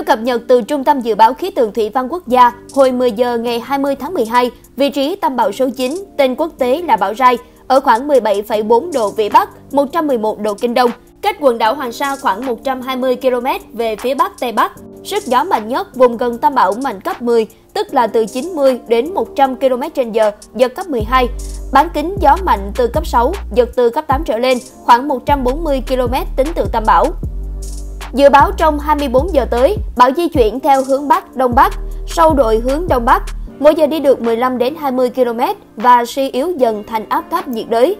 Theo cập nhật từ Trung tâm dự báo khí tượng thủy văn quốc gia, hồi 10 giờ ngày 20 tháng 12, vị trí tâm bão số 9, tên quốc tế là Bão Rai, ở khoảng 17,4 độ Vĩ Bắc, 111 độ Kinh Đông, cách quần đảo Hoàng Sa khoảng 120 km về phía Bắc Tây Bắc. Sức gió mạnh nhất vùng gần tâm bão mạnh cấp 10, tức là từ 90 đến 100 km/h, giật cấp 12. Bán kính gió mạnh từ cấp 6, giật từ cấp 8 trở lên, khoảng 140 km tính từ tâm bão. Dự báo trong 24 giờ tới, bão di chuyển theo hướng Bắc, Đông Bắc, sau đổi hướng Đông Bắc, mỗi giờ đi được 15 đến 20 km và suy yếu dần thành áp thấp nhiệt đới.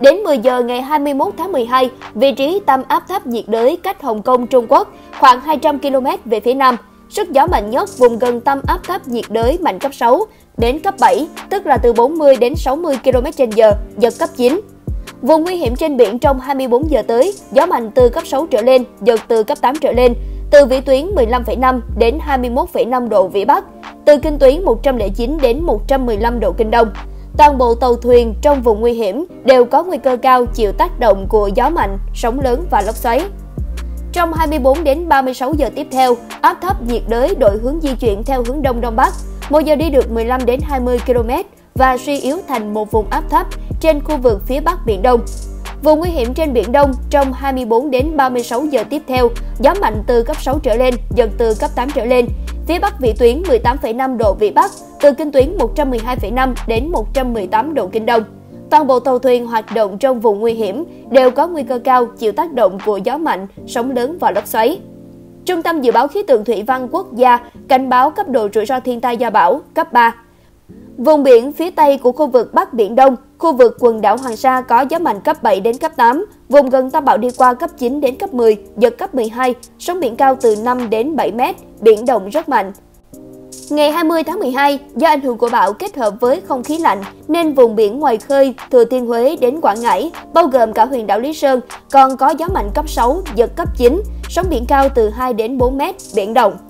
Đến 10 giờ ngày 21 tháng 12, vị trí tâm áp thấp nhiệt đới cách Hồng Kông, Trung Quốc khoảng 200 km về phía Nam. Sức gió mạnh nhất vùng gần tâm áp thấp nhiệt đới mạnh cấp 6 đến cấp 7, tức là từ 40 đến 60 km/h, giật cấp 9. Vùng nguy hiểm trên biển trong 24 giờ tới, gió mạnh từ cấp 6 trở lên, giật từ cấp 8 trở lên, từ vĩ tuyến 15,5 đến 21,5 độ Vĩ Bắc, từ kinh tuyến 109 đến 115 độ Kinh Đông. Toàn bộ tàu thuyền trong vùng nguy hiểm đều có nguy cơ cao chịu tác động của gió mạnh, sóng lớn và lốc xoáy. Trong 24 đến 36 giờ tiếp theo, áp thấp nhiệt đới đổi hướng di chuyển theo hướng Đông Đông Bắc, mỗi giờ đi được 15 đến 20 km và suy yếu thành một vùng áp thấp trên khu vực phía Bắc Biển Đông. Vùng nguy hiểm trên Biển Đông trong 24 đến 36 giờ tiếp theo, gió mạnh từ cấp 6 trở lên, giật từ cấp 8 trở lên, phía Bắc vĩ tuyến 18,5 độ Vĩ Bắc, từ kinh tuyến 112,5 đến 118 độ Kinh Đông. Toàn bộ tàu thuyền hoạt động trong vùng nguy hiểm đều có nguy cơ cao chịu tác động của gió mạnh, sóng lớn và lốc xoáy. Trung tâm dự báo khí tượng thủy văn quốc gia cảnh báo cấp độ rủi ro thiên tai do bão cấp 3. Vùng biển phía Tây của khu vực Bắc Biển Đông, khu vực quần đảo Hoàng Sa có gió mạnh cấp 7 đến cấp 8, vùng gần tâm bão đi qua cấp 9 đến cấp 10, giật cấp 12, sóng biển cao từ 5 đến 7 mét, biển động rất mạnh. Ngày 20 tháng 12, do ảnh hưởng của bão kết hợp với không khí lạnh, nên vùng biển ngoài khơi Thừa Thiên Huế đến Quảng Ngãi, bao gồm cả huyện đảo Lý Sơn, còn có gió mạnh cấp 6, giật cấp 9, sóng biển cao từ 2 đến 4 mét, biển động.